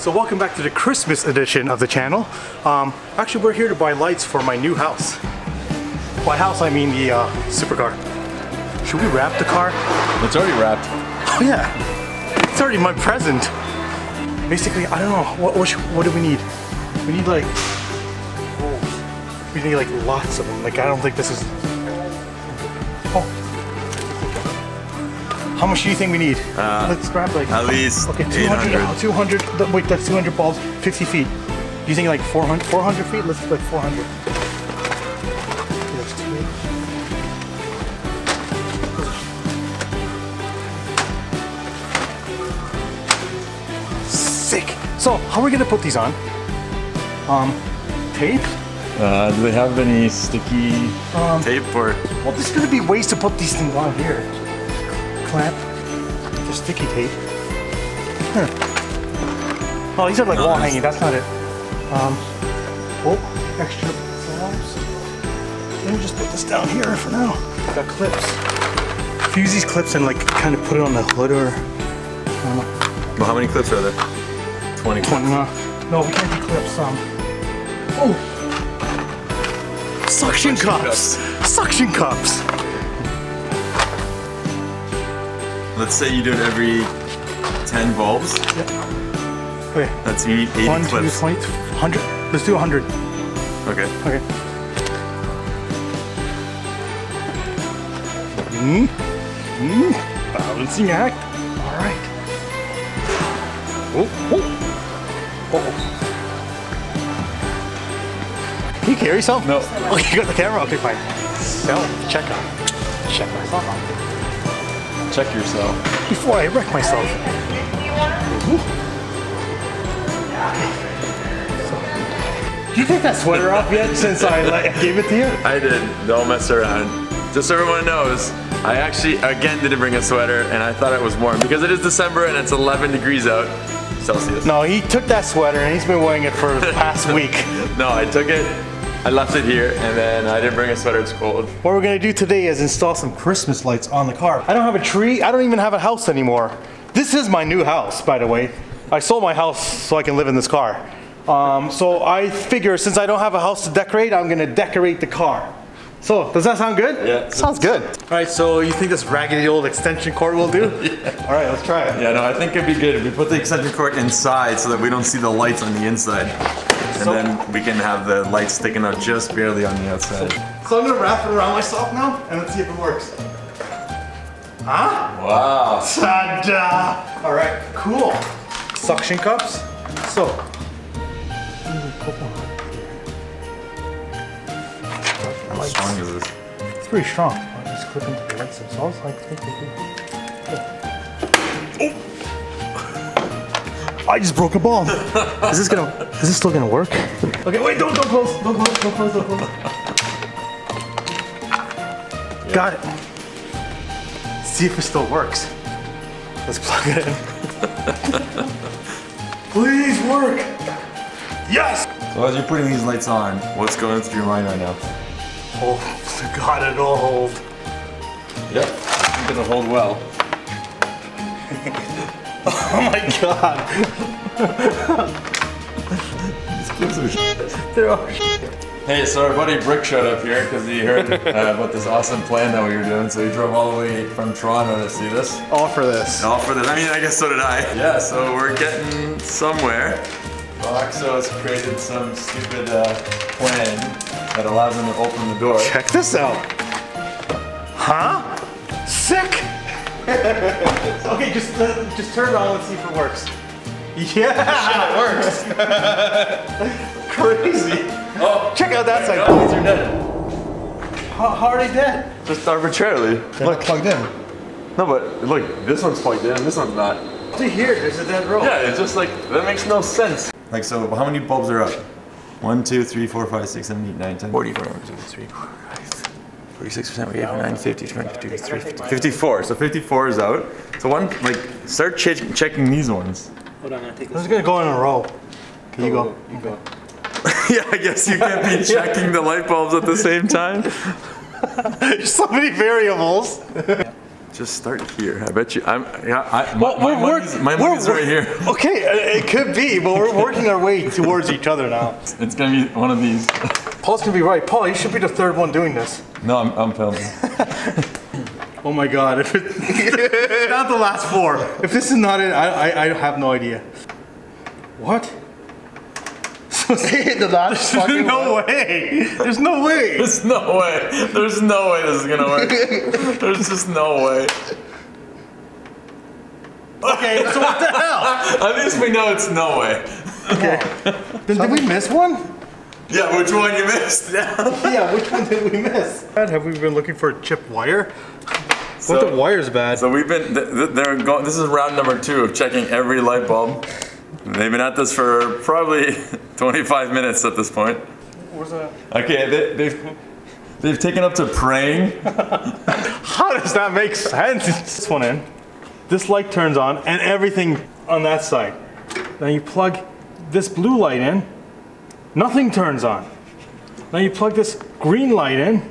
So welcome back to the Christmas edition of the channel. Actually, we're here to buy lights for my new house. By house, I mean the supercar. Should we wrap the car? It's already wrapped. Oh yeah, it's already my present. Basically, I don't know, what do we need? We need like, lots of them. Like, I don't think this is, How much do you think we need? Let's grab like at least okay, 200. 200. Wait, that's 200 balls. 50 feet. Do you think like 400? 400 feet? Let's do like 400. There's two. Sick. So how are we gonna put these on? Tape? Do they have any sticky tape or? Well, there's gonna be ways to put these things on here. Clamp, the sticky tape. Huh. Oh, these are like wall hanging. That's not it. Extra forms. Let me just put this down here for now. Got clips. Fuse these clips and like kind of put it on the hood or. Well, how many clips are there? 20. 20. No, we can't do clips. Oh, suction cups. Suction cups. Let's say you do it every 10 bulbs. Yep. Okay. That's you need 80 One, clips. 20, 100. Let's do 100. Okay. Okay. Balancing act. All right. Can you carry yourself? No. Oh, you got the camera. Okay, fine. Self checkout. Check myself out. Check yourself. Before I wreck myself. So, you take that sweater off yet since I gave it to you? I did. Don't mess around. Just so everyone knows, I actually again didn't bring a sweater and I thought it was warm because it is December and it's 11 degrees out Celsius. No, he took that sweater and he's been wearing it for the past week. No, I took it. I left it here and then I didn't bring a sweater, it's cold. What we're gonna do today is install some Christmas lights on the car. I don't have a tree, I don't even have a house anymore. This is my new house, by the way. I sold my house so I can live in this car. So I figure since I don't have a house to decorate, I'm gonna decorate the car. So, does that sound good? Yeah. Sounds good. All right, so you think this raggedy old extension cord will do? Yeah. All right, let's try it. Yeah, no, I think it'd be good if we put the extension cord inside so that we don't see the lights on the inside. And so, then we can have the lights sticking out just barely on the outside. So I'm gonna wrap it around myself now, and let's see if it works. Huh? Wow. Ta-da! All right, cool. Suction cups. So, how strong is this? It's pretty strong. I'll just clip into the lights themselves. I think they do. Oh. I just broke a ball. Is this still gonna work? Okay, wait, don't close. Don't close, don't close, don't close. Yeah. Got it. See if it still works. Let's plug it in. Please work. Yes! So as you're putting these lights on, what's going through your mind right now? Oh, God, it'll hold. Yep, I think it'll hold well. Oh my God! These clips are shit. They're all shit. Hey, so our buddy Brick showed up here because he heard about this awesome plan that we were doing. So he drove all the way from Toronto to see this. All for this. All for this. I mean, I guess so did I. Yeah. So we're getting somewhere. Voxo has created some stupid plan that allows him to open the door. Check this out. Huh? Sick. Okay, just turn it on and see if it works. Yeah, it works. Crazy. Oh, check out that side. Oh, you're dead. How are they dead? Just arbitrarily. They're look, plugged in. No, but look, this one's plugged in. This one's not. To here, there's a dead roll. Yeah, it's just like that makes no sense. Like, so how many bulbs are up? 1, 2, 3, 4, 5, 6, 7, 8, 9, 10. 44, 43, 45. 46%, we have 950, 250, 350, 54. So 54 is out. So one, like, start checking these ones. Hold on, I think this is gonna go in a row. Can you go? You go. Yeah, I guess you can't be checking the light bulbs at the same time. There's so many variables. just start here. I bet you. My money's right here. Okay, it could be, but we're working our way towards each other now. It's gonna be one of these. Paul's gonna be right. Paul, you should be the third one doing this. No, I'm filming. Oh my God! If it's not the last four. If this is not it, I have no idea. What? The last fucking There's no way this is gonna work. There's just no way. Okay, so what the hell? At least we know it's no way. Okay. Did we miss one? Yeah, which one you missed? Yeah, which one did we miss? Have we been looking for a chip wire? What the wire's bad? So we've been, they're going, this is round number 2 of checking every light bulb. They've been at this for probably 25 minutes at this point. Where's that? Okay, they've taken up to praying. How does that make sense? This one in, this light turns on, and everything on that side. Now you plug this blue light in, nothing turns on. Now you plug this green light in,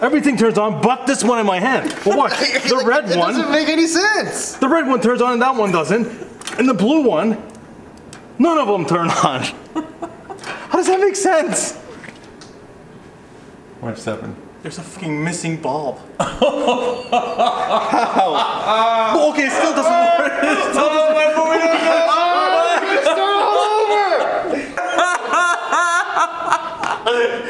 everything turns on but this one in my hand. Well watch, the red one. It doesn't make any sense. The red one turns on and that one doesn't. And the blue one, none of them turn on. How does that make sense? What's happened? There's a fucking missing bulb. How? Well, okay, it still doesn't work. It still doesn't work. But we don't know.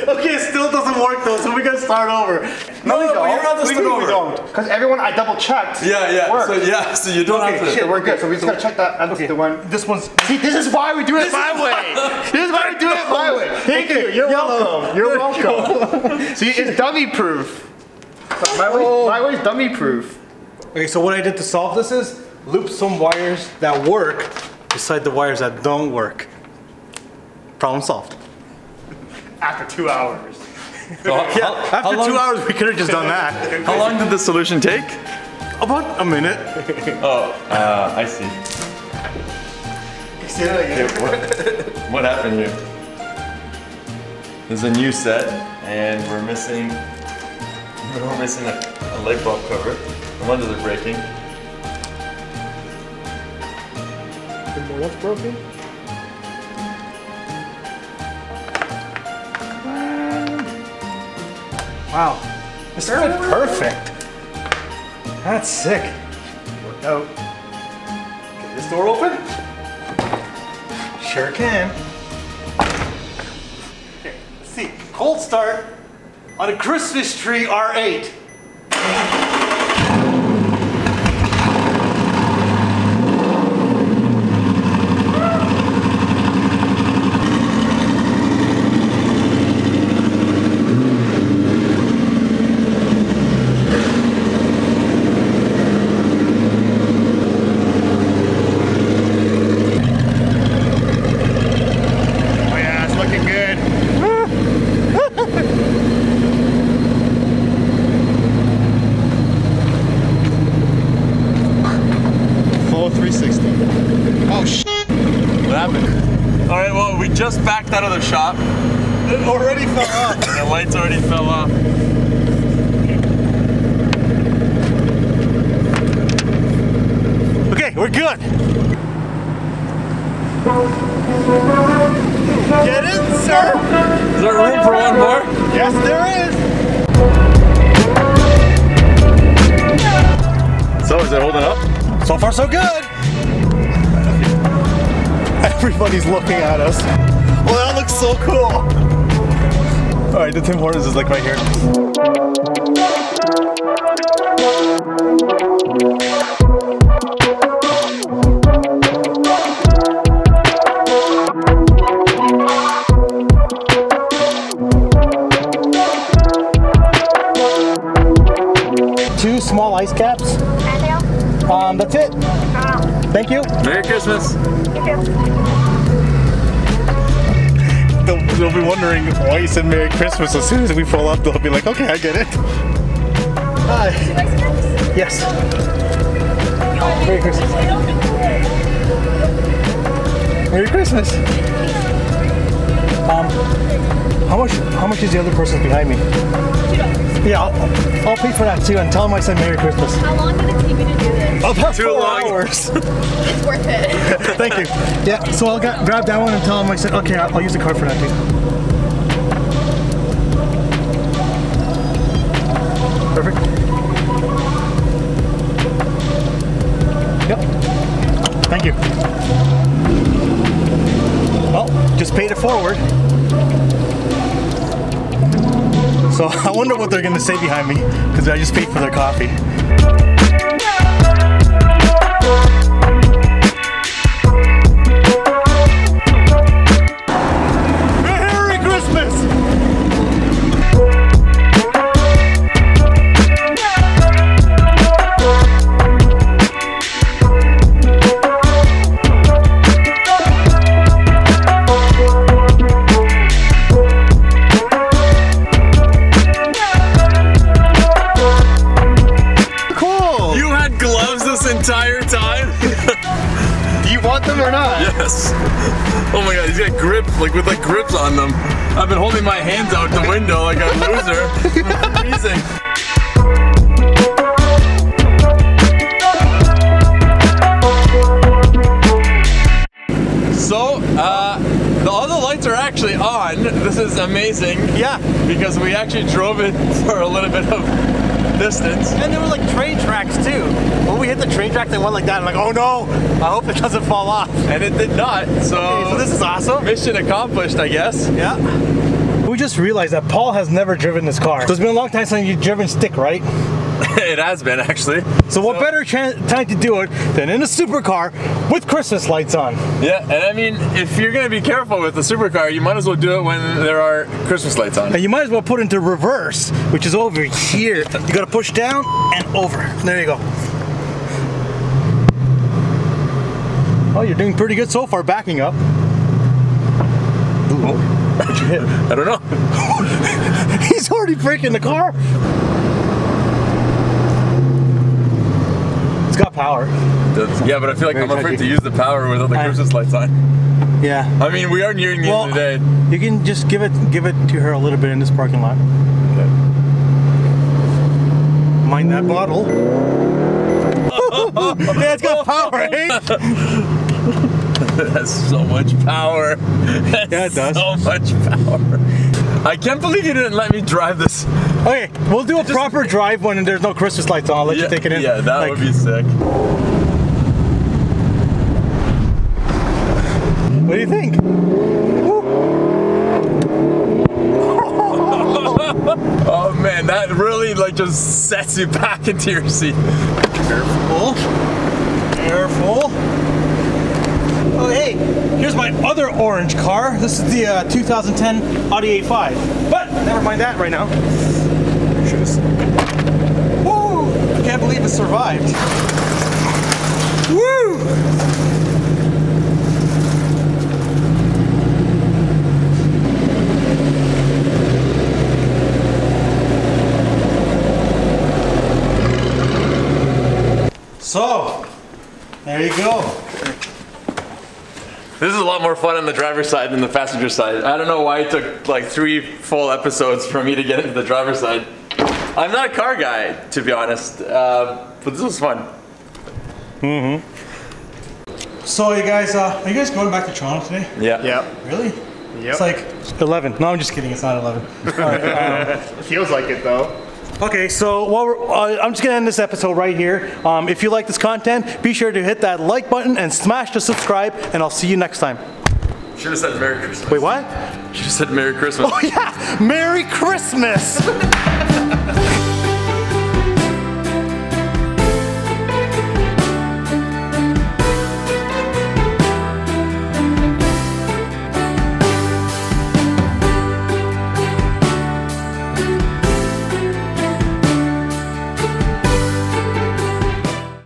Okay, it still doesn't work though, so we gotta start over. No, you're not the over. We don't. Cause everyone I double checked. Yeah. So you don't have to. Shit, we're good. So we just gotta check that. Okay. The one. This one's. See, this is why we do it my way. This is why we do it my way. Thank you. You're welcome. You're welcome. See, it's dummy proof. My way's dummy proof. Okay, so what I did to solve this is loop some wires that work beside the wires that don't work. Problem solved. After 2 hours. After 2 hours, we could have just done that. How long did the solution take? About a minute. I see. What happened here? There's a new set, and we're missing a light bulb cover. No wonder they're breaking. What's broken? Wow, this turned perfect. That's sick. Worked out. Can this door open? Sure can. Okay, let's see. Cold start on a Christmas tree R8. Just backed out of the shop. It already fell off. And the lights already fell off. Okay, we're good. Get in, sir. Is there room for one more? Yes, there is. So, is it holding up? So far, so good. Everybody's looking at us. Oh, that looks so cool. All right, the Tim Hortons is like right here. Two small ice caps. That's it. Thank you. Merry Christmas. They'll be wondering why you said Merry Christmas. As soon as we pull up, they'll be like, okay, I get it. Hi. Yes. Merry Christmas. Merry Christmas. How much is the other person behind me? $2. Yeah, I'll pay for that too, and tell them I said Merry Christmas. How long did it take you to do this? About 4 hours. It's worth it. Thank you. Yeah, so I'll grab that one and tell them I said, okay, I'll use the card for that too. Perfect. Yep. Thank you. Well, just paid it forward. So I wonder what they're gonna say behind me, because I just paid for their coffee. Oh my god, he's got grip, like with like grips on them. I've been holding my hands out the window like a loser. Freezing. So, the other lights are actually on. This is amazing. Yeah. Because we actually drove it for a little bit of distance. And there were like train tracks too. When we hit the train track, they went like that. I'm like, oh no, I hope it doesn't fall off. And it did not. So, okay, so this is awesome. Mission accomplished, I guess. Yeah. We just realized that Paul has never driven this car. So it's been a long time since you've driven stick, right? It has been, actually. So what better time to do it than in a supercar with Christmas lights on? Yeah, and I mean, if you're going to be careful with the supercar, you might as well do it when there are Christmas lights on. And you might as well put it into reverse, which is over here. You got to push down and over. There you go. Oh, you're doing pretty good so far, backing up. Ooh, what'd you hit? I don't know. He's already breaking the car. It's got power. Yeah, but I feel like I'm afraid to use the power without the Christmas lights on. Yeah. I mean, we are nearing the end of the day. You can just give it to her a little bit in this parking lot. Okay. Mind that bottle. Yeah, it's got power, eh? That's so much power. That's so much power. I can't believe you didn't let me drive this. Okay, we'll do a proper drive when there's no Christmas lights on. I'll let you take it in. Yeah, that would be sick. What do you think? Oh man, that really like just sets you back into your seat. Careful. Careful. Oh hey, here's my other orange car. This is the 2010 Audi A5. But never mind that right now. Woo! I can't believe it survived. Woo! So, there you go. This is a lot more fun on the driver's side than the passenger side. I don't know why it took like 3 full episodes for me to get into the driver's side. I'm not a car guy, to be honest, but this was fun. Mm-hmm. So you guys, are you guys going back to Toronto today? Yeah. Yep. Really? Yep. It's like 11. No, I'm just kidding. It's not 11. It feels like it though. Okay, so while we're, I'm just gonna end this episode right here. If you like this content, be sure to hit that like button and smash the subscribe, and I'll see you next time. Should have said Merry Christmas. Wait, what? Should have said Merry Christmas. Oh yeah, Merry Christmas.